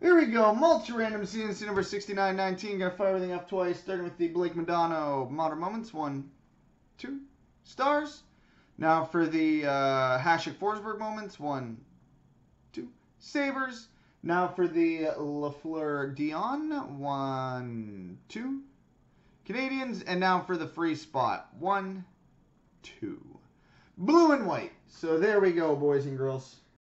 Here we go, multi-random CNC number 6919. Gonna fire everything up twice, starting with the Blake Madonna Modern Moments. 1, 2 stars. Now for the Hasek Forsberg Moments. 1, 2 Sabres. Now for the Lafleur Dion. 1, 2 Canadians. And now for the free spot. 1, 2 Blue and white. So there we go, boys and girls.